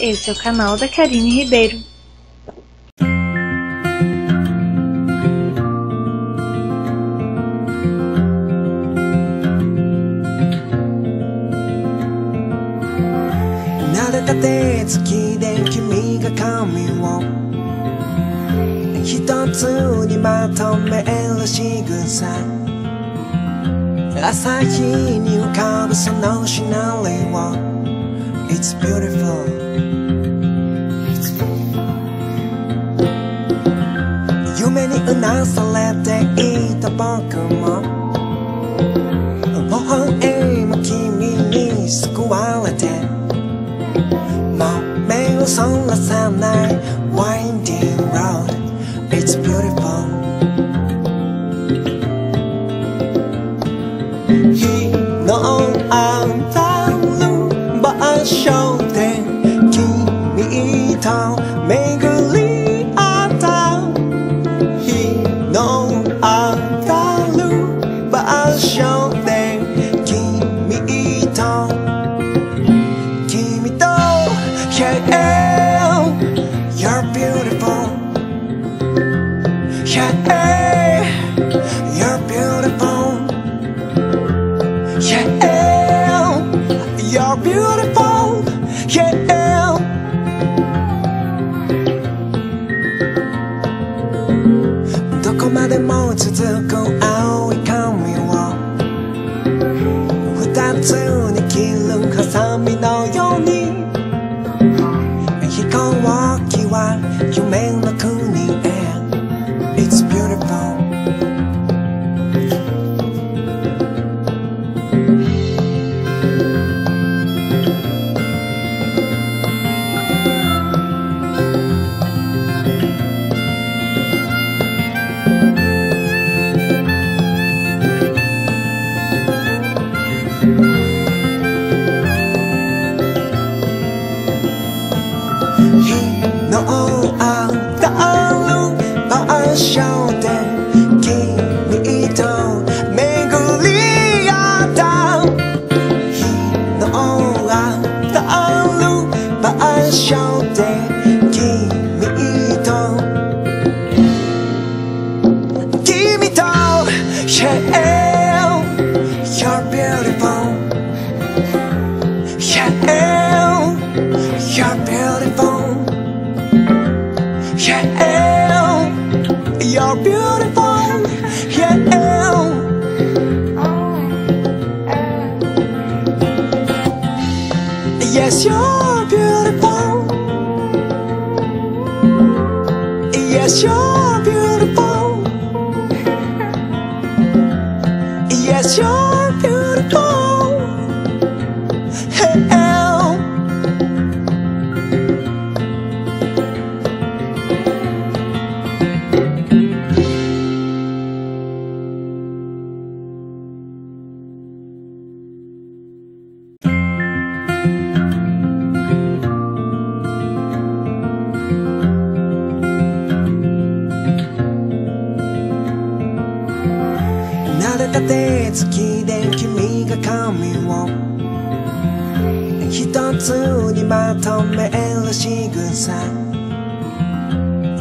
Esse é o canal da Karinne Ribeiro.月で君が髪を一つにまとめる仕草、朝日に浮かぶそのシナリオ It's beautiful. 夢にうなされていた僕も微笑む君に救われて、目をそらさない Winding road, it's beautiful. 日の当たる場所で君と巡り合った、日の当たる場所で君とYeah, you're beautiful. Yeah, you're beautiful. Yeah, you're beautiful. Yeah. どこまでも続く青い髪を二つに切るハサミのように、夢の国へ It's beautiful. 君と Yeah, you're beautiful. Yeah, you're beautiful. Yeah, you're beautiful. Yeah. Yes, you're beautiful. Yes, you're beautiful. Yes, you're beautiful. Hell.月で君が髪を一つにまとめる仕草、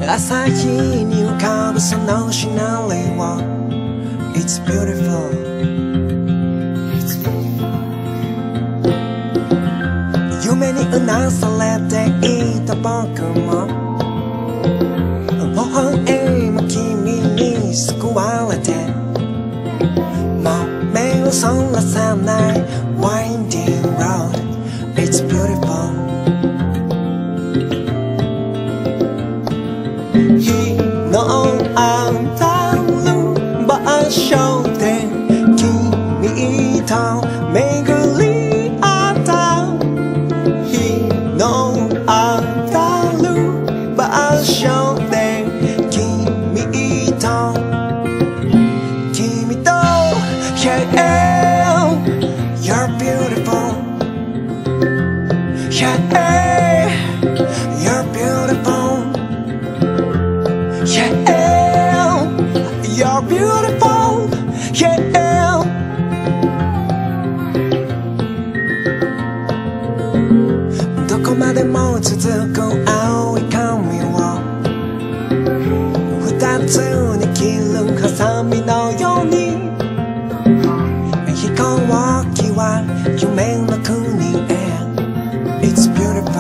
朝日に浮かぶそのシナリオ It's beautiful. 夢にうなされていた僕も微笑む君に救われて、目をそらさない Winding road, it's beautiful. 日の当たる場所で君と巡り合った、日の当たる場所で君とYeah, you're beautiful. Yeah, you're beautiful. Yeah, you're beautiful. Yeah. どこまでまでも続く青い髪を二つに切るハサミのように飛行機は夢の国へ It's beautiful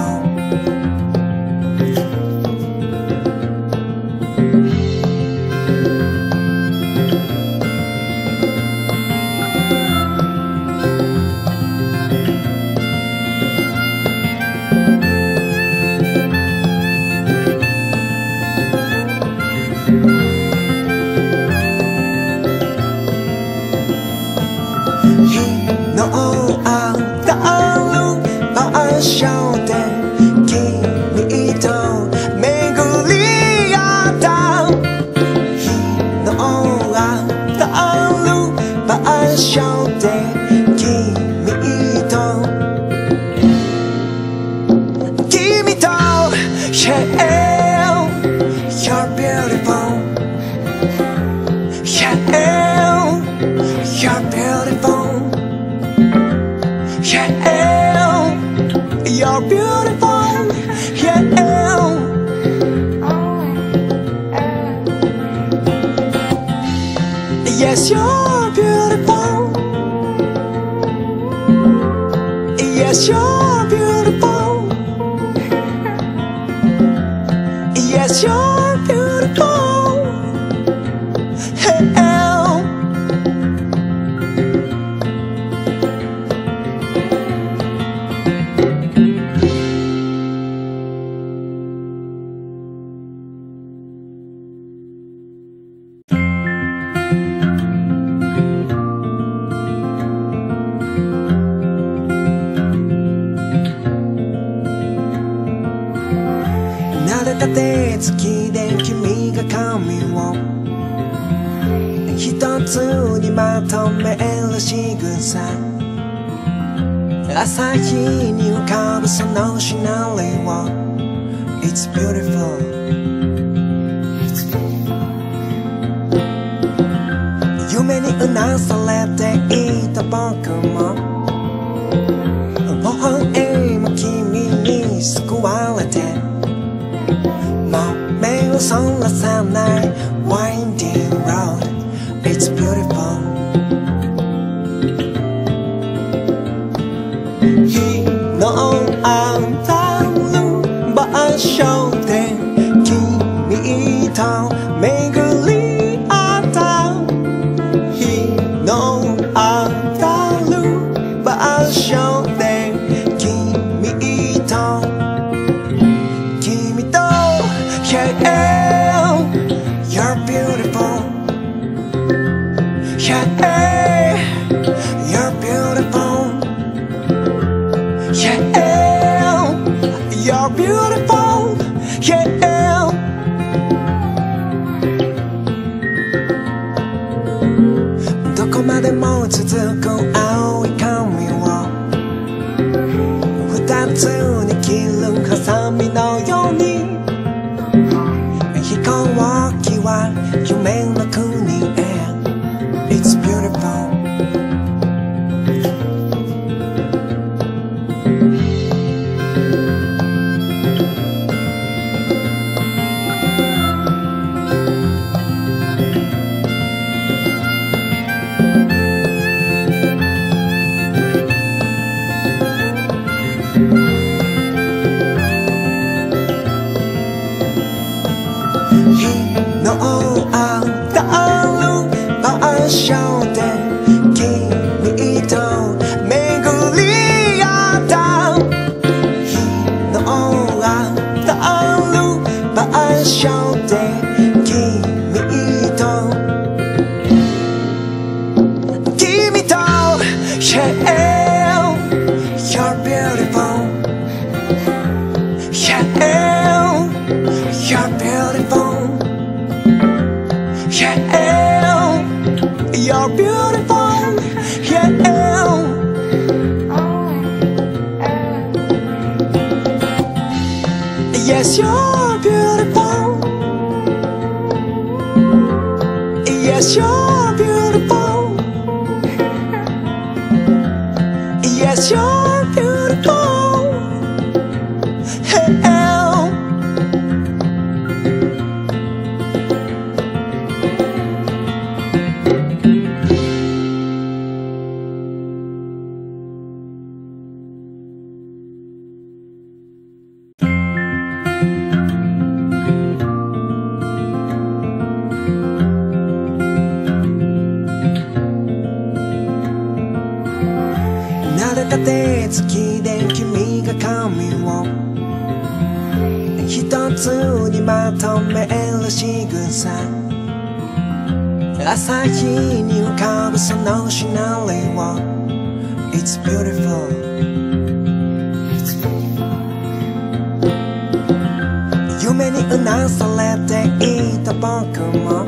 Yes, you're beautiful. Yes, you're beautiful. Yes, you're beautiful. Hey,好きで君が髪を一つにまとめる仕草朝日に浮かぶそのシナリオ It's beautiful 夢にうなされていた僕ももう今も君に救われて目をそらさない Winding road It's beautiful 昨日当たる場所で君と巡り合った昨日当たる場所で君とYeah, you're beautiful. Yeah, you're beautiful. Yeah, you're beautiful. Yeah.「どこまでも続く青い髪を二つに切るハサミのように」夢の国へ It's beautiful Yes, you're beautiful. Yes, you're beautiful. Yes, you're beautiful. 朝日に浮かぶそのシナリオ It's beautiful. 夢にうなされていた僕も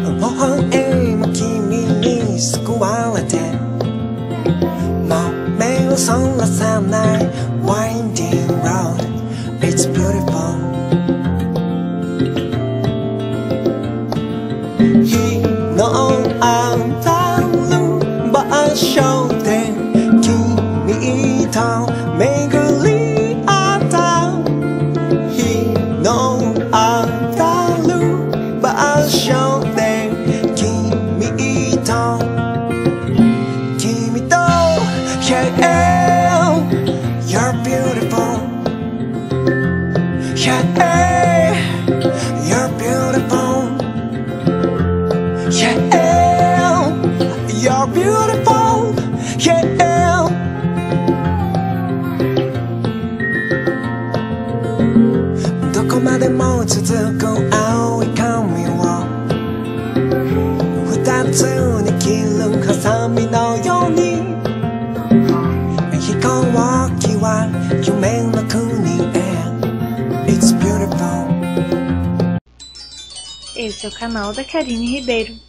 微笑む君に救われてもう目をそらさない Winding road. It's beautiful. Esse é o canal da Karinne Ribeiro.